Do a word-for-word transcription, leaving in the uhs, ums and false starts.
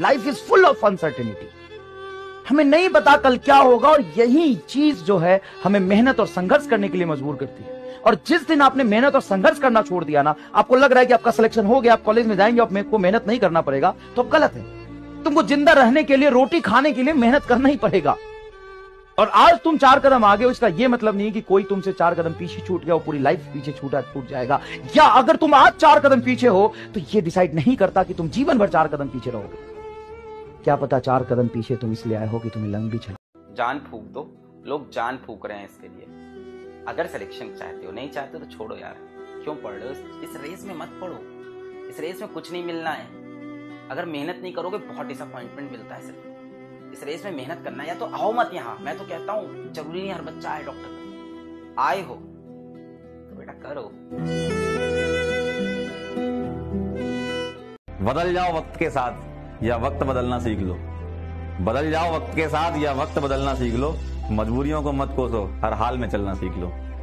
Life is full of uncertainty. हमें नहीं पता कल क्या होगा, और यही चीज जो है हमें मेहनत और संघर्ष करने के लिए मजबूर करती है। और जिस दिन आपने मेहनत और संघर्ष करना छोड़ दिया ना, आपको लग रहा है कि आपका सिलेक्शन हो गया, आप कॉलेज में जाएंगे, आपको मेहनत नहीं करना पड़ेगा, तो आप गलत है। तुमको जिंदा रहने के लिए, रोटी खाने के लिए मेहनत करना ही पड़ेगा। और आज तुम चार कदम आगे हो, इसका यह मतलब नहीं कि कोई तुमसे चार कदम पीछे छूट गया वो पूरी लाइफ पीछे छूटा छूट जाएगा। या अगर तुम आज चार कदम पीछे हो तो यह डिसाइड नहीं करता कि तुम जीवन भर चार कदम पीछे रहोगे। क्या पता चार कदम पीछे तुम इसलिए आए हो कि तुम्हें लंबी चलो। जान फूक दो, लोग जान फूक रहे हैं इसके लिए। अगर सिलेक्शन चाहते हो, नहीं चाहते तो छोड़ो यार, क्यों पढ़ रहे हो इस रेस में? मत पढ़ो, इस रेस में कुछ नहीं मिलना है। अगर मेहनत नहीं करोगे बहुत डिसअपॉइंटमेंट मिलता है। सिर्फ इस रेस में मेहनत करना है, या तो आओ मत यहाँ। मैं तो कहता हूँ जरूरी नहीं हर बच्चा आए डॉक्टर। आए हो तो बेटा करो। बदल जाओ वक्त के साथ, या वक्त बदलना सीख लो। बदल जाओ वक्त के साथ, या वक्त बदलना सीख लो। मजबूरियों को मत कोसो, हर हाल में चलना सीख लो।